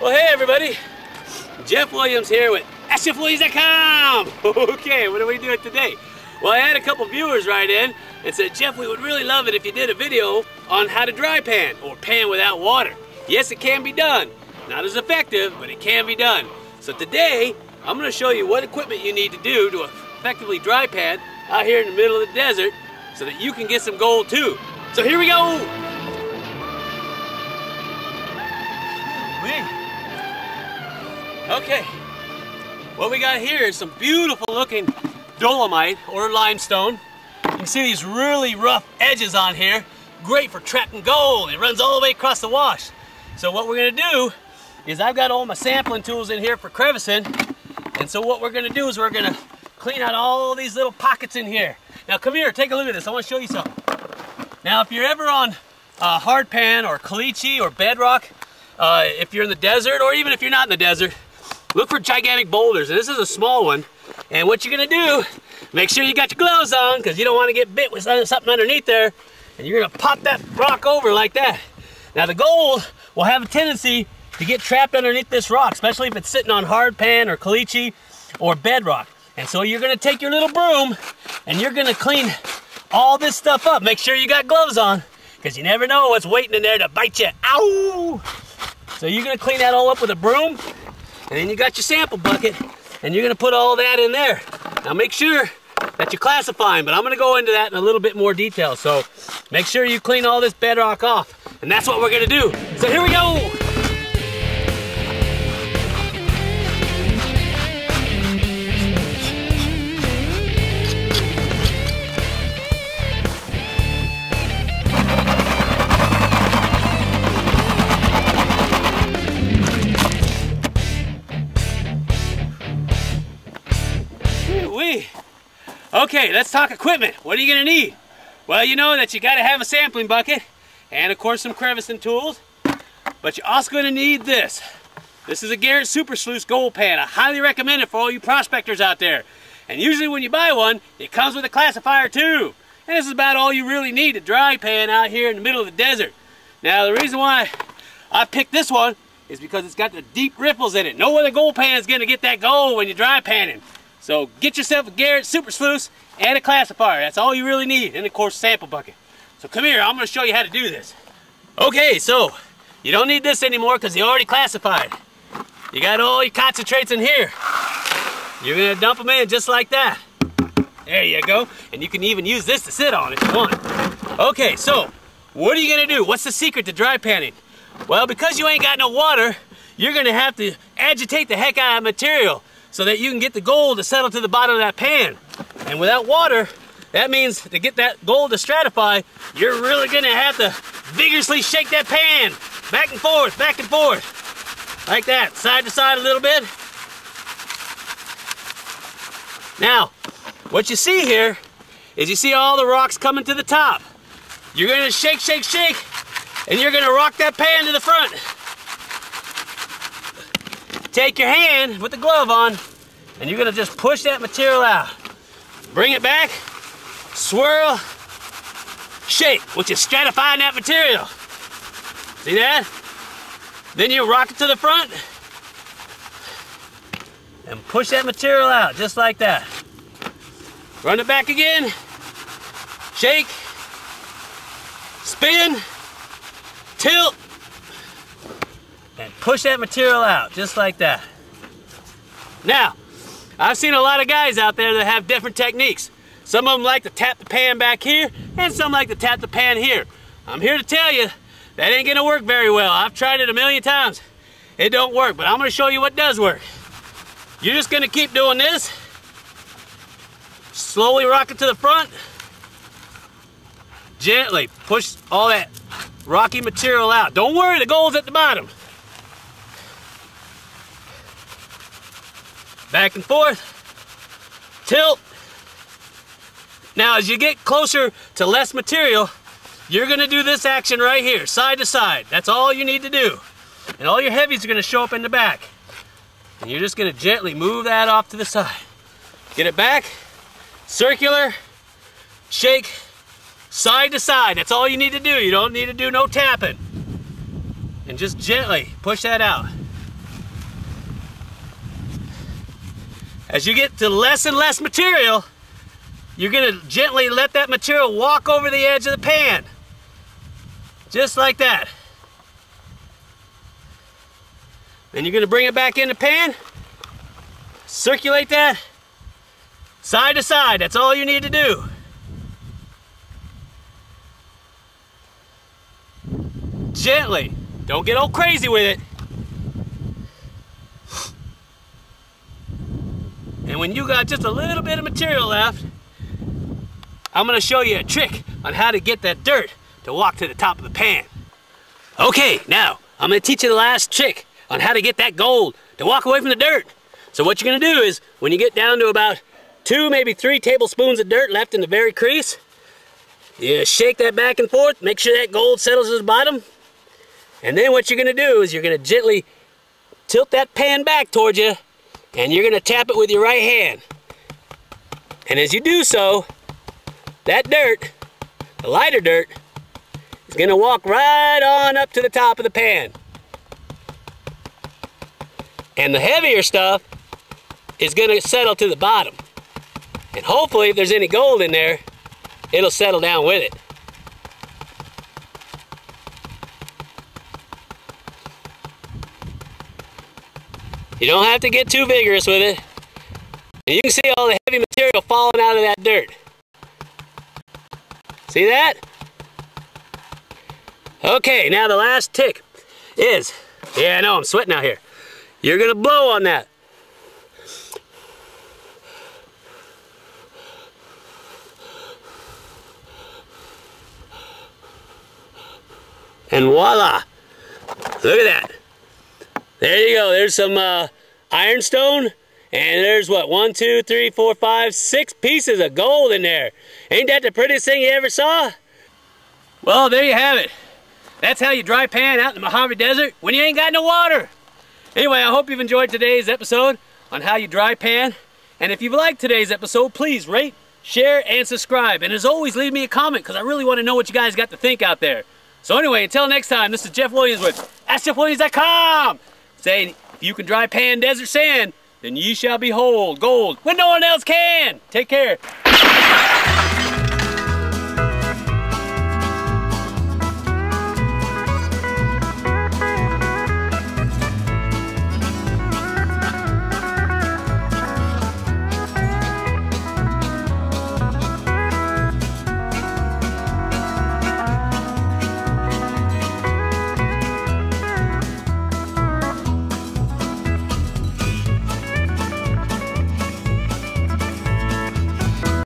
Well, hey everybody, Jeff Williams here with askjeffwilliams.com. Okay, what are we doing today? Well, I had a couple viewers write in and said, Jeff, we would really love it if you did a video on how to dry pan or pan without water. Yes, it can be done. Not as effective, but it can be done. So today, I'm gonna show you what equipment you need to do to effectively dry pan out here in the middle of the desert so that you can get some gold too. So here we go. Okay, what we got here is some beautiful looking dolomite or limestone. You can see these really rough edges on here. Great for trapping gold. It runs all the way across the wash. So what we're gonna do is I've got all my sampling tools in here for crevicing. And so what we're gonna do is we're gonna clean out all these little pockets in here. Now come here, take a look at this. I wanna show you something. Now if you're ever on hard pan or caliche or bedrock, if you're in the desert or even if you're not in the desert, look for gigantic boulders, and this is a small one. And what you're gonna do, make sure you got your gloves on because you don't wanna get bit with something underneath there. And you're gonna pop that rock over like that. Now the gold will have a tendency to get trapped underneath this rock, especially if it's sitting on hard pan or caliche or bedrock. And so you're gonna take your little broom and you're gonna clean all this stuff up. Make sure you got gloves on because you never know what's waiting in there to bite you. Ow! So you're gonna clean that all up with a broom. And then you got your sample bucket, and you're gonna put all that in there. Now make sure that you're classifying, but I'm gonna go into that in a little bit more detail. So make sure you clean all this bedrock off, and that's what we're gonna do. So here we go. Okay, let's talk equipment. What are you gonna need? Well, you know that you gotta have a sampling bucket and of course some crevicing tools, but you're also gonna need this. This is a Garrett Super Sluice gold pan. I highly recommend it for all you prospectors out there. And usually when you buy one, it comes with a classifier too. And this is about all you really need to dry pan out here in the middle of the desert. Now the reason why I picked this one is because it's got the deep ripples in it. No other gold pan is gonna get that gold when you're dry panning. So get yourself a Garrett Super Sluice and a classifier. That's all you really need. And of course, sample bucket. So come here, I'm gonna show you how to do this. Okay, so you don't need this anymore because you already classified. You got all your concentrates in here. You're gonna dump them in just like that. There you go. And you can even use this to sit on if you want. Okay, so what are you gonna do? What's the secret to dry panning? Well, because you ain't got no water, you're gonna have to agitate the heck out of material so that you can get the gold to settle to the bottom of that pan. And without water, that means to get that gold to stratify, you're really gonna have to vigorously shake that pan back and forth, like that, side to side a little bit. Now, what you see here is you see all the rocks coming to the top. You're gonna shake, shake, shake, and you're gonna rock that pan to the front. Take your hand with the glove on, and you're gonna just push that material out. Bring it back, swirl, shake, which is stratifying that material. See that? Then you rock it to the front, and push that material out, just like that. Run it back again, shake, spin, tilt, and push that material out, just like that. Now, I've seen a lot of guys out there that have different techniques. Some of them like to tap the pan back here, and some like to tap the pan here. I'm here to tell you, that ain't gonna work very well. I've tried it a million times. It don't work, but I'm gonna show you what does work. You're just gonna keep doing this. Slowly rock it to the front. Gently push all that rocky material out. Don't worry, the gold's at the bottom. Back and forth, tilt. Now as you get closer to less material, you're gonna do this action right here, side to side. That's all you need to do. And all your heavies are gonna show up in the back. And you're just gonna gently move that off to the side. Get it back, circular, shake, side to side. That's all you need to do. You don't need to do no tapping. And just gently push that out. As you get to less and less material, you're going to gently let that material walk over the edge of the pan. Just like that. Then you're going to bring it back in the pan, circulate that side to side. That's all you need to do. Gently. Don't get all crazy with it. And when you got just a little bit of material left, I'm going to show you a trick on how to get that dirt to walk to the top of the pan. Okay, now I'm going to teach you the last trick on how to get that gold to walk away from the dirt. So what you're going to do is, when you get down to about 2, maybe 3 tablespoons of dirt left in the very crease, you shake that back and forth, make sure that gold settles to the bottom, and then what you're going to do is you're going to gently tilt that pan back towards you, and you're going to tap it with your right hand. And as you do so, that dirt, the lighter dirt, is going to walk right on up to the top of the pan. And the heavier stuff is going to settle to the bottom. And hopefully, if there's any gold in there, it'll settle down with it. You don't have to get too vigorous with it. And you can see all the heavy material falling out of that dirt. See that? Okay, now the last tick is, yeah, I know I'm sweating out here. You're gonna blow on that. And voila, look at that. There you go, there's some ironstone, and there's what, 1, 2, 3, 4, 5, 6 pieces of gold in there. Ain't that the prettiest thing you ever saw? Well, there you have it. That's how you dry pan out in the Mojave Desert when you ain't got no water. Anyway, I hope you've enjoyed today's episode on how you dry pan. And if you've liked today's episode, please rate, share, and subscribe. And as always, leave me a comment, because I really want to know what you guys got to think out there. So anyway, until next time, this is Jeff Williams with askjeffwilliams.com, saying, if you can dry pan desert sand, then ye shall behold gold when no one else can. Take care.